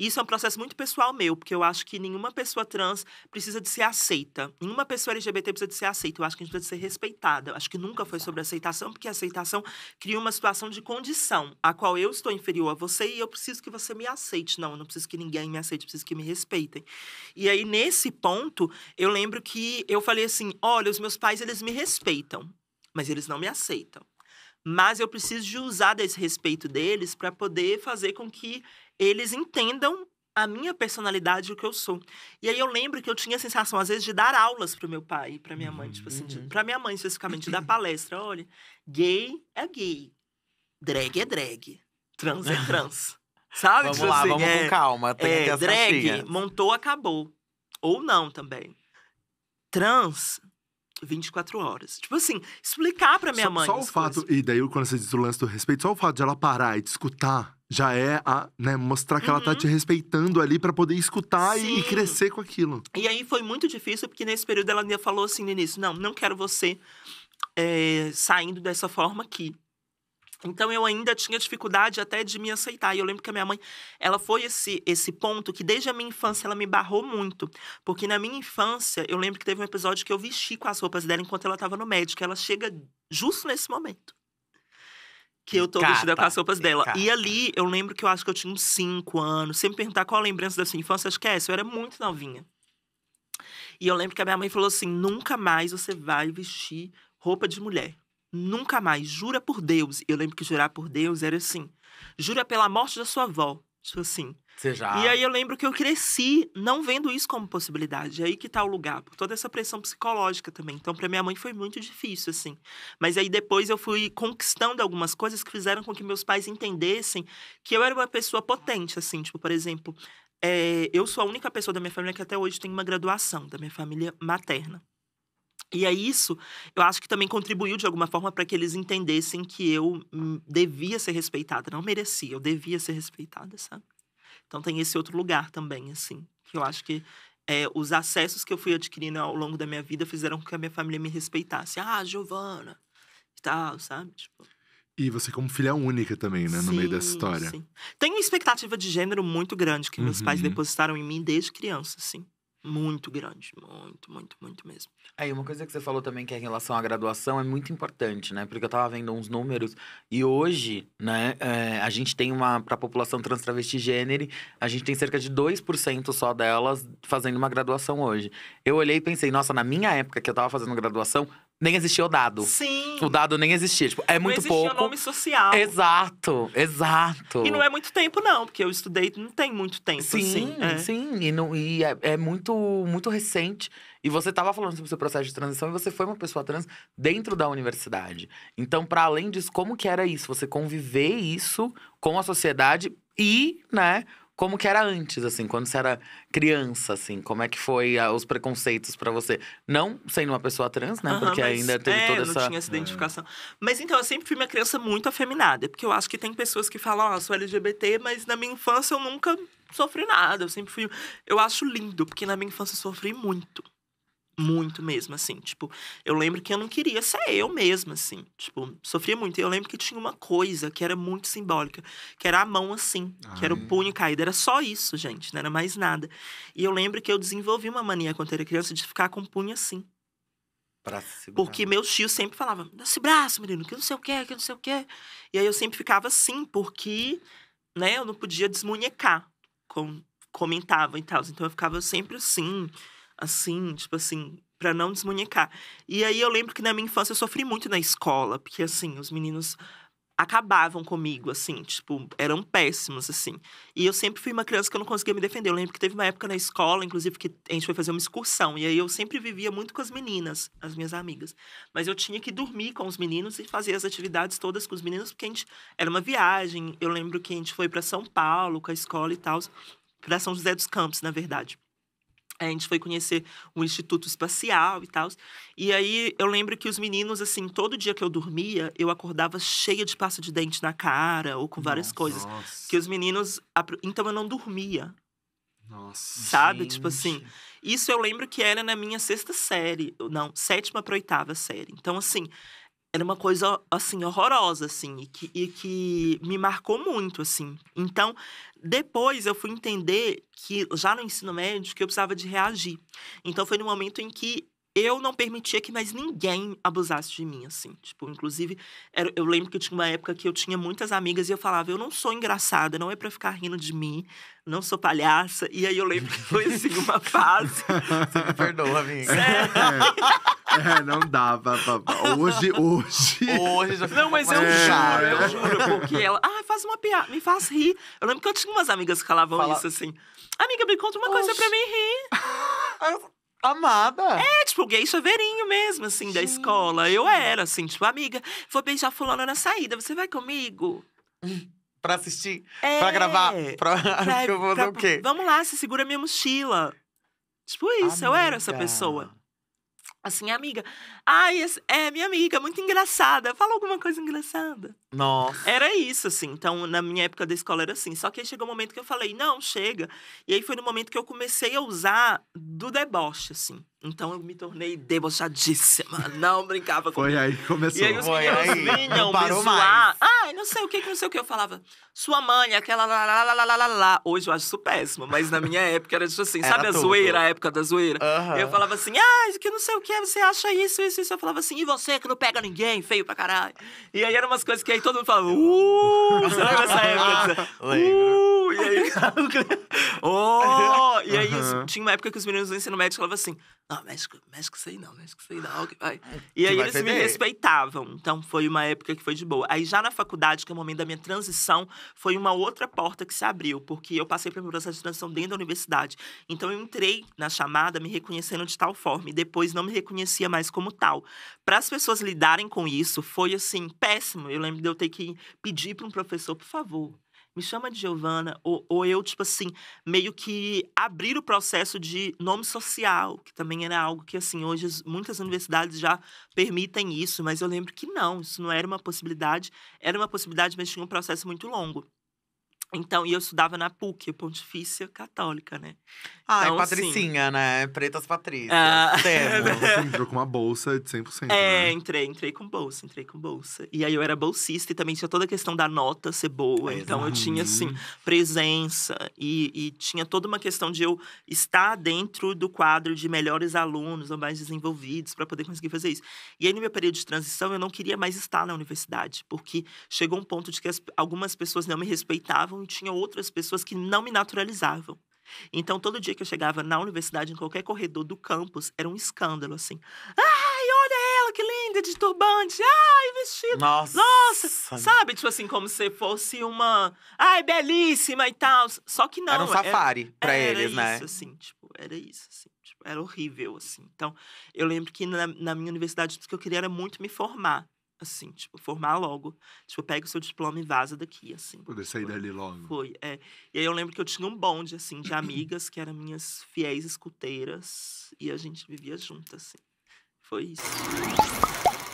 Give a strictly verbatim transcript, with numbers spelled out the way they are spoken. Isso é um processo muito pessoal meu, porque eu acho que nenhuma pessoa trans precisa de ser aceita. Nenhuma pessoa L G B T precisa de ser aceita. Eu acho que a gente precisa de ser respeitada. Eu acho que nunca foi sobre aceitação, porque a aceitação cria uma situação de condição, a qual eu estou inferior a você e eu preciso que você me aceite. Não, eu não preciso que ninguém me aceite, eu preciso que me respeitem. E aí, nesse ponto, eu lembro que eu falei assim, olha, os meus pais, eles me respeitam, mas eles não me aceitam. Mas eu preciso de usar desse respeito deles para poder fazer com que eles entendam a minha personalidade e o que eu sou. E aí eu lembro que eu tinha a sensação, às vezes, de dar aulas pro meu pai e pra minha mãe. Tipo assim, uhum. pra minha mãe, especificamente, de dar palestra. Olha, gay é gay, drag é drag, trans é trans. Sabe? Vamos tipo lá, assim, vamos é, com calma. Tem é, que ter drag, caixinhas. Montou, acabou. Ou não também. Trans... vinte e quatro horas. Tipo assim, explicar pra minha só, mãe. Só o fato, coisas. E daí quando você diz o lance do respeito, só o fato de ela parar e te escutar, já é a, né, mostrar que uhum. ela tá te respeitando ali pra poder escutar e, e crescer com aquilo. E aí foi muito difícil, porque nesse período ela falou assim no início, não, não quero você é, saindo dessa forma aqui. Então, eu ainda tinha dificuldade até de me aceitar. E eu lembro que a minha mãe, ela foi esse, esse ponto que desde a minha infância ela me barrou muito. Porque na minha infância, eu lembro que teve um episódio que eu vesti com as roupas dela enquanto ela estava no médico. Ela chega justo nesse momento que eu tô Cata. vestida com as roupas dela. Cata. E ali, eu lembro que eu acho que eu tinha uns cinco anos. Sempre perguntar qual a lembrança da sua infância, acho que é essa. Eu era muito novinha. E eu lembro que a minha mãe falou assim, nunca mais você vai vestir roupa de mulher. Nunca mais, jura por Deus. Eu lembro que jurar por Deus era assim, jura pela morte da sua avó, tipo assim. Você já... E aí eu lembro que eu cresci não vendo isso como possibilidade. E aí que tá o lugar, por toda essa pressão psicológica também. Então pra minha mãe foi muito difícil, assim. Mas aí depois eu fui conquistando algumas coisas que fizeram com que meus pais entendessem que eu era uma pessoa potente, assim. Tipo, por exemplo, é... eu sou a única pessoa da minha família que até hoje tem uma graduação, da minha família materna. E é isso, eu acho que também contribuiu de alguma forma para que eles entendessem que eu devia ser respeitada. Não merecia, eu devia ser respeitada, sabe? Então tem esse outro lugar também, assim, que eu acho que é, os acessos que eu fui adquirindo ao longo da minha vida fizeram com que a minha família me respeitasse. Ah, Giovanna, e tal, sabe? Tipo... E você como filha única também, né? Sim, no meio dessa história. Sim. Tem uma expectativa de gênero muito grande que uhum. meus pais depositaram em mim desde criança, assim. Muito grande, muito, muito, muito mesmo. Aí, uma coisa que você falou também, que é em relação à graduação, é muito importante, né? Porque eu tava vendo uns números, e hoje, né, é, a gente tem uma, pra população trans, travesti, gênero, a gente tem cerca de dois por cento só delas fazendo uma graduação hoje. Eu olhei e pensei, nossa, na minha época que eu tava fazendo graduação, nem existia o dado. Sim. O dado nem existia. Tipo, é muito pouco. Não existia o nome social. Exato, exato. E não é muito tempo, não. Porque eu estudei, não tem muito tempo, sim, assim. Sim, é. sim. E, não, e é, é muito, muito recente. E você estava falando sobre o seu processo de transição e você foi uma pessoa trans dentro da universidade. Então, para além disso, como que era isso? Você conviver isso com a sociedade e, né… Como que era antes, assim, quando você era criança, assim? Como é que foi a, os preconceitos pra você? Não sendo uma pessoa trans, né? Uhum, porque ainda teve é, toda não essa… não tinha essa identificação. É. Mas então, eu sempre fui uma criança muito afeminada. Porque eu acho que tem pessoas que falam, ó, oh, sou L G B T, mas na minha infância eu nunca sofri nada. Eu sempre fui… Eu acho lindo, porque na minha infância eu sofri muito. Muito mesmo, assim, tipo, eu lembro que eu não queria ser eu mesma, assim, tipo, sofria muito. Eu lembro que tinha uma coisa que era muito simbólica, que era a mão assim, Ai. que era o punho caído, era só isso, gente, não era mais nada. E eu lembro que eu desenvolvi uma mania quando era criança de ficar com o punho assim. Pra se porque meus tios sempre falavam, dá esse braço, menino, que não sei o quê, que não sei o quê. E aí eu sempre ficava assim, porque, né, eu não podia desmunhecar, como comentavam e tal. Então eu ficava sempre assim... assim, tipo assim, pra não desmunicar. E aí, eu lembro que na minha infância eu sofri muito na escola. Porque, assim, os meninos acabavam comigo, assim. Tipo, eram péssimos, assim. E eu sempre fui uma criança que eu não conseguia me defender. Eu lembro que teve uma época na escola, inclusive, que a gente foi fazer uma excursão. E aí, eu sempre vivia muito com as meninas, as minhas amigas. Mas eu tinha que dormir com os meninos e fazer as atividades todas com os meninos. Porque a gente... Era uma viagem. Eu lembro que a gente foi pra São Paulo com a escola e tal. Pra São José dos Campos, na verdade. A gente foi conhecer o Instituto Espacial e tal. E aí, eu lembro que os meninos, assim, todo dia que eu dormia, eu acordava cheia de pasta de dente na cara, ou com várias nossa, coisas. Nossa. Que os meninos... Então, eu não dormia. Nossa, sabe? Gente. Tipo assim... Isso eu lembro que era na minha sexta série. Não, sétima pra oitava série. Então, assim... Era uma coisa, assim, horrorosa, assim, e que, e que me marcou muito, assim. Então, depois eu fui entender que, já no ensino médio, que eu precisava de reagir. Então, foi no momento em que eu não permitia que mais ninguém abusasse de mim, assim. Tipo, inclusive, era, eu lembro que tinha uma época que eu tinha muitas amigas e eu falava, eu não sou engraçada, não é pra ficar rindo de mim, não sou palhaça. E aí, eu lembro que foi, assim, uma fase... Você me perdoa, amiga. Sério? É, não dava. Hoje, hoje... Hoje já... Não, mas eu é, juro, eu é. juro. Porque ela... Ah, faz uma piada, me faz rir. Eu lembro que eu tinha umas amigas que falavam Fala... isso, assim. Amiga, me conta uma Oxi. coisa pra mim rir. Amada. É, tipo, gay chaveirinho mesmo, assim, Gente. da escola. Eu era, assim, tipo, amiga, vou beijar fulana na saída, você vai comigo? Pra assistir? É. Pra gravar? Pra... pra eu vou pra... o quê? Vamos lá, você segura minha mochila. Tipo isso, amiga. Eu era essa pessoa. Assim, amiga. Ai, ah, é minha amiga, muito engraçada. Fala alguma coisa engraçada. Nossa. Era isso, assim. Então, na minha época da escola era assim. Só que aí chegou um momento que eu falei, não, chega. E aí foi no momento que eu comecei a usar do deboche, assim. Então, eu me tornei debochadíssima. Não brincava comigo. Foi aí que começou. E aí os meninos vinham me zoar. Ai, não sei o que, não sei o que. Eu falava, sua mãe, aquela lá, lá, lá, lá, lá, lá. Hoje eu acho isso péssimo, mas na minha época era tipo assim. Era sabe tudo. A zoeira, a época da zoeira? Uhum. Eu falava assim, ah, que não sei o que, você acha isso, isso, isso. Eu falava assim, e você que não pega ninguém, feio pra caralho. E aí eram umas coisas que aí todo mundo falava, uh, você lembra essa época? Uh, e aí... oh, e aí uhum. tinha uma época que os meninos do ensino médio falavam assim, não, mexe com isso aí não, mexe com isso aí não. Okay, vai. E aí eles me respeitavam. Então, foi uma época que foi de boa. Aí, já na faculdade, que é o momento da minha transição, foi uma outra porta que se abriu. Porque eu passei pelo meu processo de transição dentro da universidade. Então, eu entrei na chamada me reconhecendo de tal forma. E depois, não me reconhecia mais como tal. Para as pessoas lidarem com isso, foi, assim, péssimo. Eu lembro de eu ter que pedir para um professor, por favor... me chama de Giovanna, ou, ou eu, tipo assim, meio que abrir o processo de nome social, que também era algo que, assim, hoje muitas universidades já permitem isso, mas eu lembro que não, isso não era uma possibilidade, era uma possibilidade, mas tinha um processo muito longo. Então, e eu estudava na P U C, Pontifícia Católica, né? Ah, então, é patricinha, assim, né? Pretas patrícias. Ah, você entrou com uma bolsa de cem por cento, É, né? entrei, entrei com bolsa, entrei com bolsa. E aí, eu era bolsista e também tinha toda a questão da nota ser boa. É, então, eu tinha, assim, presença. E, e tinha toda uma questão de eu estar dentro do quadro de melhores alunos ou mais desenvolvidos para poder conseguir fazer isso. E aí, no meu período de transição, eu não queria mais estar na universidade. Porque chegou um ponto de que as, algumas pessoas não me respeitavam e tinha outras pessoas que não me naturalizavam. Então, todo dia que eu chegava na universidade, em qualquer corredor do campus, era um escândalo, assim. Ai, olha ela, que linda, de turbante. Ai, vestido. Nossa. Nossa. Sabe? Tipo assim, como se fosse uma... Ai, belíssima e tal. Só que não. Era um safari era, pra era eles, isso, né? Assim, tipo, era isso, assim. Tipo, era horrível, assim. Então, eu lembro que na, na minha universidade, o que eu queria era muito me formar. Assim, tipo, formar logo. Tipo, pega o seu diploma e vaza daqui, assim. Poder sair foi, dali logo. Foi, é. E aí eu lembro que eu tinha um bonde, assim, de amigas que eram minhas fiéis escuteiras. E a gente vivia juntas, assim. Foi isso.